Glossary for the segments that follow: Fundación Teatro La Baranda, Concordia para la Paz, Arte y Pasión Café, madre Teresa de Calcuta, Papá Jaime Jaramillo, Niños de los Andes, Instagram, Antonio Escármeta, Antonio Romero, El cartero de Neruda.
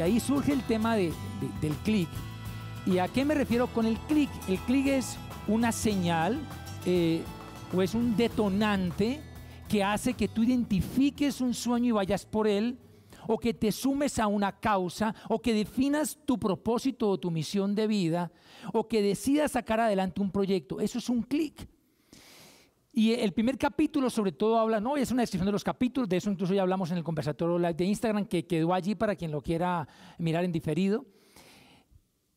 de ahí surge el tema del clic. ¿Y a qué me refiero con el clic? El clic es una señal o es un detonante que hace que tú identifiques un sueño y vayas por él, o que te sumes a una causa, o que definas tu propósito o tu misión de vida, o que decidas sacar adelante un proyecto. Eso es un clic. Y el primer capítulo sobre todo habla, no, es una descripción de los capítulos, de eso incluso ya hablamos en el conversatorio live de Instagram, que quedó allí para quien lo quiera mirar en diferido.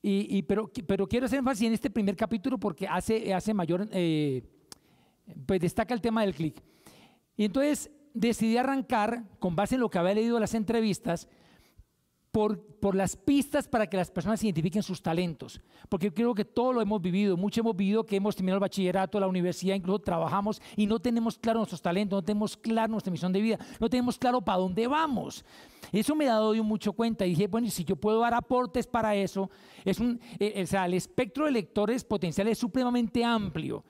Pero quiero hacer énfasis en este primer capítulo porque hace mayor, pues destaca el tema del clic. Y entonces decidí arrancar, con base en lo que había leído de las entrevistas, por las pistas para que las personas identifiquen sus talentos. Porque yo creo que todo lo hemos vivido, mucho hemos vivido que hemos terminado el bachillerato, la universidad, incluso trabajamos y no tenemos claro nuestros talentos, no tenemos claro nuestra misión de vida, no tenemos claro para dónde vamos. Eso me ha dado yo mucho cuenta y dije, bueno, si yo puedo dar aportes para eso, el espectro de lectores potenciales es supremamente amplio.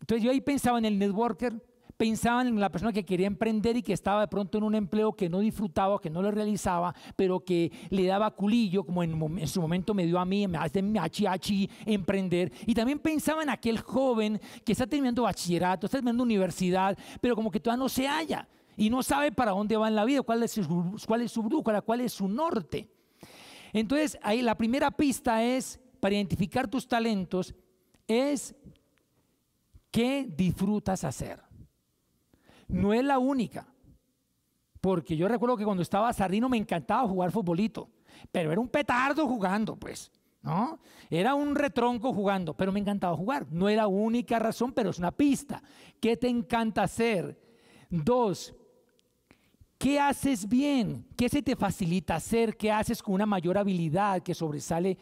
Entonces yo ahí pensaba en el networker, pensaba en la persona que quería emprender y que estaba de pronto en un empleo que no disfrutaba, que no lo realizaba, pero que le daba culillo, como en su momento me dio a mí, me hace emprender. Y también pensaba en aquel joven que está terminando bachillerato, está terminando universidad, pero como que todavía no se halla y no sabe para dónde va en la vida, cuál es su brújula, cuál es su norte. Entonces, ahí la primera pista es, para identificar tus talentos, es qué disfrutas hacer. No es la única, porque yo recuerdo que cuando estaba Sardino me encantaba jugar futbolito, pero era un petardo jugando, pues, ¿no? Era un retronco jugando, pero me encantaba jugar. No es la única razón, pero es una pista. ¿Qué te encanta hacer? 2, ¿qué haces bien? ¿Qué se te facilita hacer? ¿Qué haces con una mayor habilidad que sobresale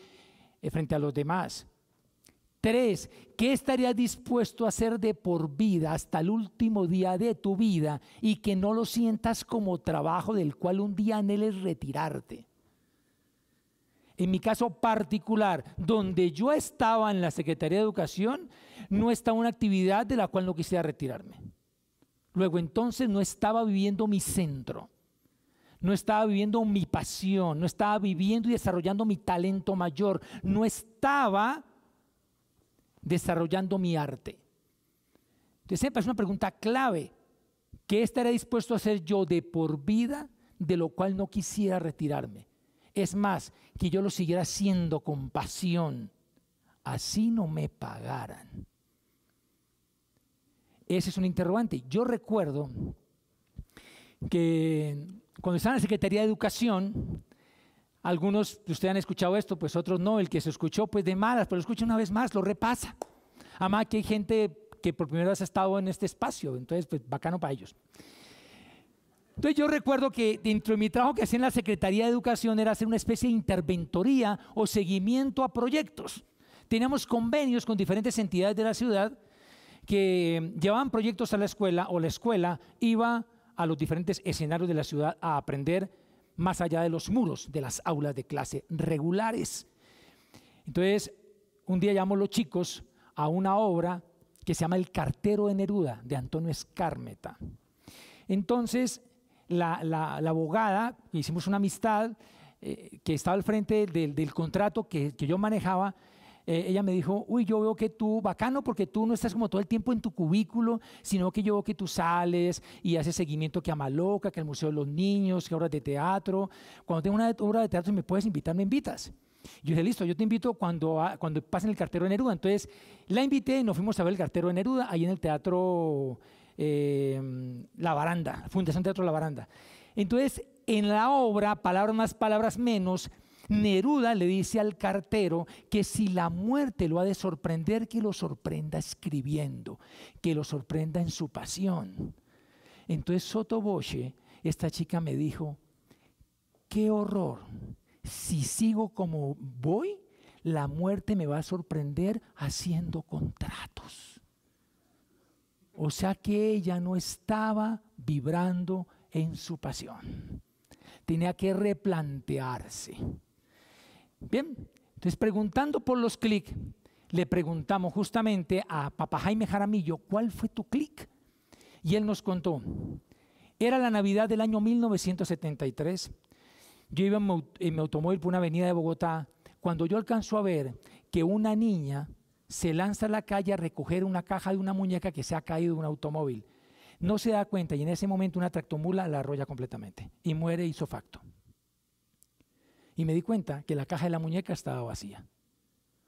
frente a los demás? 3, ¿qué estarías dispuesto a hacer de por vida hasta el último día de tu vida y que no lo sientas como trabajo del cual un día anheles retirarte? En mi caso particular, donde yo estaba en la Secretaría de Educación, no estaba una actividad de la cual no quisiera retirarme. Luego entonces no estaba viviendo mi centro, no estaba viviendo mi pasión, no estaba viviendo y desarrollando mi talento mayor, no estaba desarrollando mi arte. Entonces siempre es una pregunta clave. ¿Qué estaré dispuesto a hacer yo de por vida, de lo cual no quisiera retirarme? Es más, que yo lo siguiera haciendo con pasión, así no me pagaran. Ese es un interrogante. Yo recuerdo que cuando estaba en la Secretaría de Educación, algunos de ustedes han escuchado esto, pues otros no. El que se escuchó, pues de malas, pero lo escucha una vez más, lo repasa. Además que hay gente que por primera vez ha estado en este espacio, entonces pues bacano para ellos. Entonces yo recuerdo que dentro de mi trabajo que hacía en la Secretaría de Educación era hacer una especie de interventoría o seguimiento a proyectos. Teníamos convenios con diferentes entidades de la ciudad que llevaban proyectos a la escuela o la escuela iba a los diferentes escenarios de la ciudad a aprender más allá de los muros de las aulas de clase regulares. Entonces, un día llamamos los chicos a una obra que se llama El cartero de Neruda, de Antonio Escármeta. Entonces, la abogada, hicimos una amistad, que estaba al frente del contrato que yo manejaba, ella me dijo, uy, yo veo que tú, bacano, porque tú no estás como todo el tiempo en tu cubículo, sino que yo veo que tú sales y haces seguimiento que a Maloca, que al Museo de los Niños, que obras de teatro. Cuando tengo una obra de teatro, me puedes invitar, me invitas. Yo dije, listo, yo te invito cuando pasen El cartero de Neruda. Entonces, la invité y nos fuimos a ver El cartero de Neruda, ahí en el Teatro La Baranda, Fundación Teatro La Baranda. Entonces, en la obra, palabras más, palabras menos, Neruda le dice al cartero que si la muerte lo ha de sorprender, que lo sorprenda escribiendo, que lo sorprenda en su pasión. Entonces, sotto voce, esta chica me dijo, qué horror, si sigo como voy, la muerte me va a sorprender haciendo contratos. O sea que ella no estaba vibrando en su pasión, tenía que replantearse. Bien, entonces preguntando por los clics, le preguntamos justamente a Papá Jaime Jaramillo, ¿cuál fue tu clic? Y él nos contó, era la Navidad del año 1973, Yo iba en mi automóvil por una avenida de Bogotá, cuando yo alcanzo a ver que una niña se lanza a la calle a recoger una caja de una muñeca que se ha caído de un automóvil. No se da cuenta y en ese momento una tractomula la arrolla completamente y muere ipso facto. Y me di cuenta que la caja de la muñeca estaba vacía.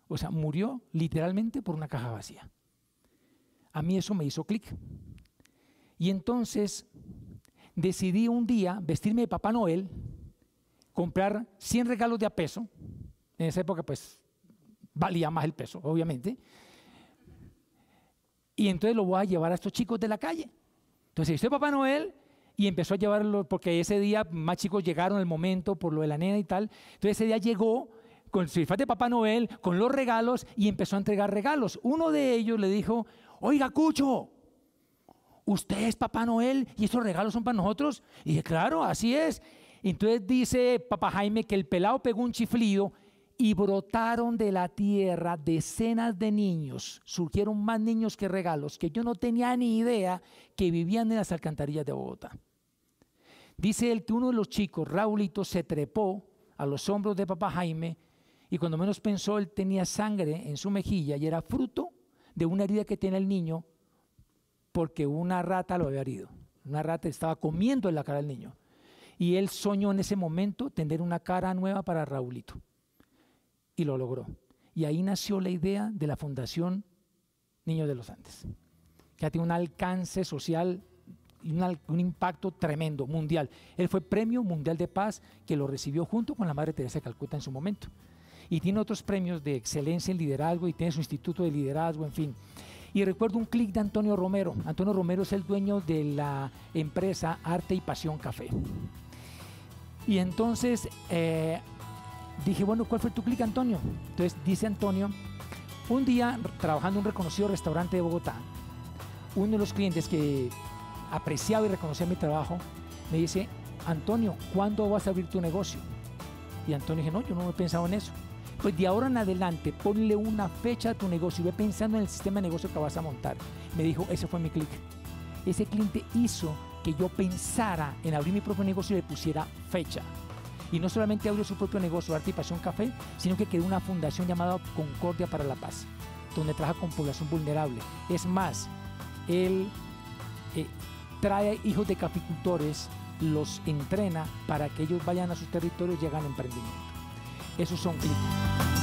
O sea, murió literalmente por una caja vacía. A mí eso me hizo clic. Y entonces decidí un día vestirme de Papá Noel, comprar 100 regalos de a peso. En esa época, pues, valía más el peso, obviamente. Y entonces lo voy a llevar a estos chicos de la calle. Entonces, soy Papá Noel y empezó a llevarlo, porque ese día más chicos llegaron al momento por lo de la nena y tal. Entonces, ese día llegó con su disfraz de Papá Noel, con los regalos, y empezó a entregar regalos. Uno de ellos le dijo, oiga, Cucho, ¿usted es Papá Noel y estos regalos son para nosotros? Y dije, claro, así es. Entonces dice Papá Jaime que el pelado pegó un chiflido y brotaron de la tierra decenas de niños. Surgieron más niños que regalos, que yo no tenía ni idea que vivían en las alcantarillas de Bogotá. Dice él que uno de los chicos, Raulito, se trepó a los hombros de Papá Jaime y cuando menos pensó, él tenía sangre en su mejilla y era fruto de una herida que tenía el niño porque una rata lo había herido. Una rata estaba comiendo en la cara del niño. Y él soñó en ese momento tener una cara nueva para Raulito. Y lo logró. Y ahí nació la idea de la Fundación Niños de los Andes, que tiene un alcance social y un impacto tremendo, mundial. Él fue Premio Mundial de Paz, que lo recibió junto con la madre Teresa de Calcuta en su momento. Y tiene otros premios de excelencia en liderazgo y tiene su instituto de liderazgo, en fin. Y recuerdo un clic de Antonio Romero. Antonio Romero es el dueño de la empresa Arte y Pasión Café. Y entonces dije, bueno, ¿cuál fue tu clic, Antonio? Entonces dice Antonio, un día trabajando en un reconocido restaurante de Bogotá, uno de los clientes que apreciaba y reconocía mi trabajo, me dice, Antonio, ¿cuándo vas a abrir tu negocio? Y Antonio dije, no, yo no he pensado en eso. Pues de ahora en adelante, ponle una fecha a tu negocio y ve pensando en el sistema de negocio que vas a montar. Me dijo, ese fue mi clic. Ese cliente hizo que yo pensara en abrir mi propio negocio y le pusiera fecha. Y no solamente abrió su propio negocio, Arte y Pasión Café, sino que creó una fundación llamada Concordia para la Paz, donde trabaja con población vulnerable. Es más, él trae hijos de caficultores, los entrena para que ellos vayan a sus territorios y hagan emprendimiento. Esos son clics.